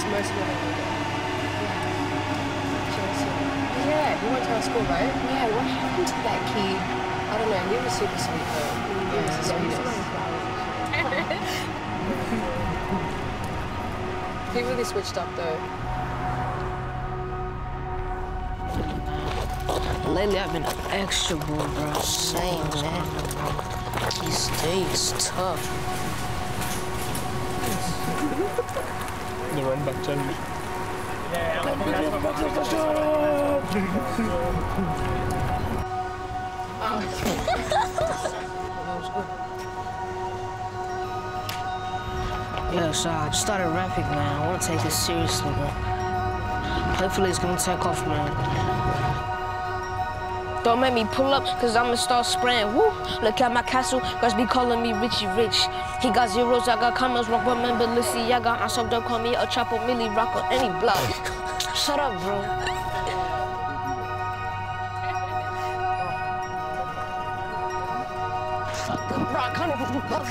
just most of it. Yeah, he went to our school, right? Yeah, what happened to that kid? I don't know, he was super sweet though. He was the sweetest. He really switched up though. Lately, I've been an extra bull, bro. Same, man. He stays tough. They run back to me. Yeah, yeah, so I started rapping, man. I want to take this seriously, but hopefully it's going to take off, man. Don't make me pull up, cause I'ma start spraying, woo. Look at my castle, guys be calling me Richie Rich. He got zeros, I got commas, rock with man, Balenciaga. I so don't call me a chopper, Millie rock on any block. Shut up, bro. Fuck up, bro, I can't even fuck up.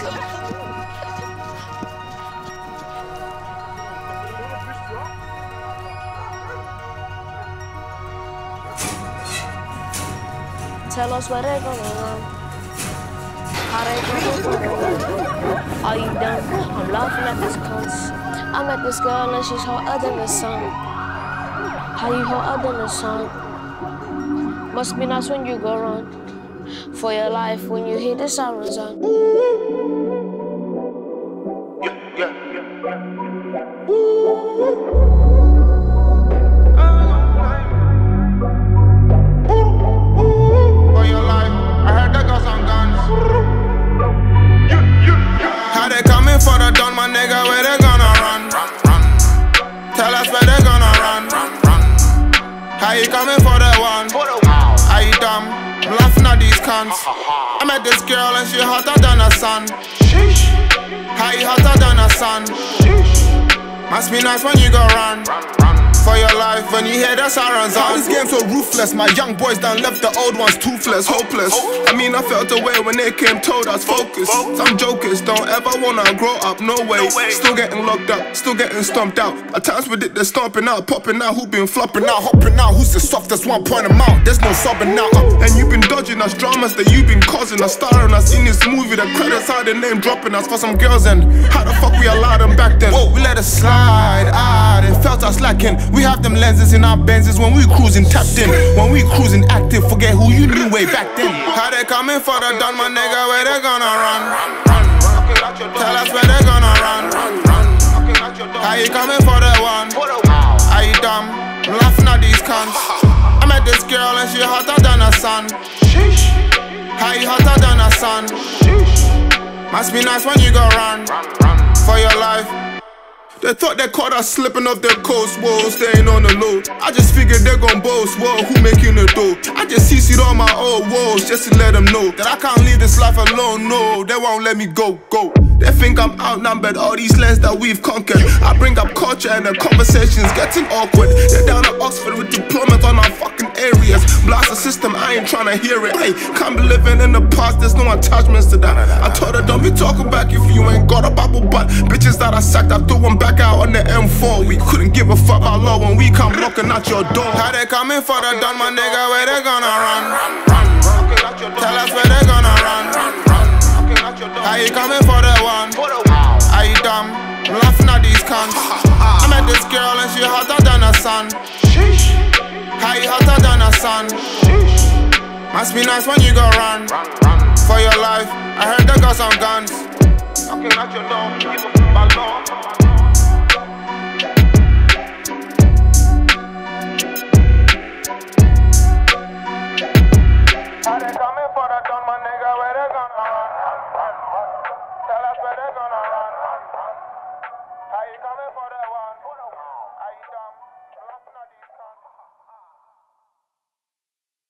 Tell us where they're going on. How they going? Are you done? I'm laughing at this cunts. I met this girl and she's hotter than the sun. How you hotter than the sun? Must be nice when you go run for your life when you hear the sirens on. I met this girl and she hotter than a sun. Sheesh. High hotter than a sun. Sheesh. Must be nice when you go run. For your life when you hear the sirens on. This game's so ruthless. My young boys done left the old ones toothless, hopeless. I mean I felt away when they came, told us focus. Some jokers don't ever wanna grow up, no way. Still getting locked up, still getting stomped out. At times we did the stomping out, popping out. Who been flopping out, hopping out? Who's the softest one? Point them out. There's no sobbing out. And you've been dodging us, dramas that you've been causing us, starring us in this movie. The credits had the name dropping us for some girls, and how the fuck we allowed them back then? Oh, we let it slide, ah, they felt us lacking. We have them lenses in our Benzes when we cruising, tapped in. When we cruising, active, forget who you knew way back then. How they coming for the done, my nigga, where they gonna run? Tell us where they gonna run. How you coming for the one? Are you dumb? I'm laughing at these cunts. I met this girl and she hotter than a sun. Sheesh. High hotter than a sun. Sheesh. Must be nice when you go run. For your life. They thought they caught us slipping off their coast, whoa, staying on the low. I just figured they're gon' boast, whoa, who making the dough? I just CC'd all my old woes just to let them know that I can't leave this life alone, no, they won't let me go, go. They think I'm outnumbered, all these lands that we've conquered. I bring up culture and the conversation's getting awkward. They're down at Oxford with diplomas on our fucking areas. Blast the system, I ain't tryna hear it. Hey, can't be living in the past, there's no attachments to that. I told her, don't be talking back if you ain't got a bubble butt. Bitches that I sacked, I threw them back out on the M4. We couldn't give a fuck about law when we come knocking at your door. How they coming for the done, my nigga, where they gonna run? Tell us where they gonna run. How you coming for the one? Are you dumb? I'm laughing at these cunts. I met this girl and she hotter than a sun. How you hotter than a sun? Must be nice when you go run. For your life, I heard they got some guns.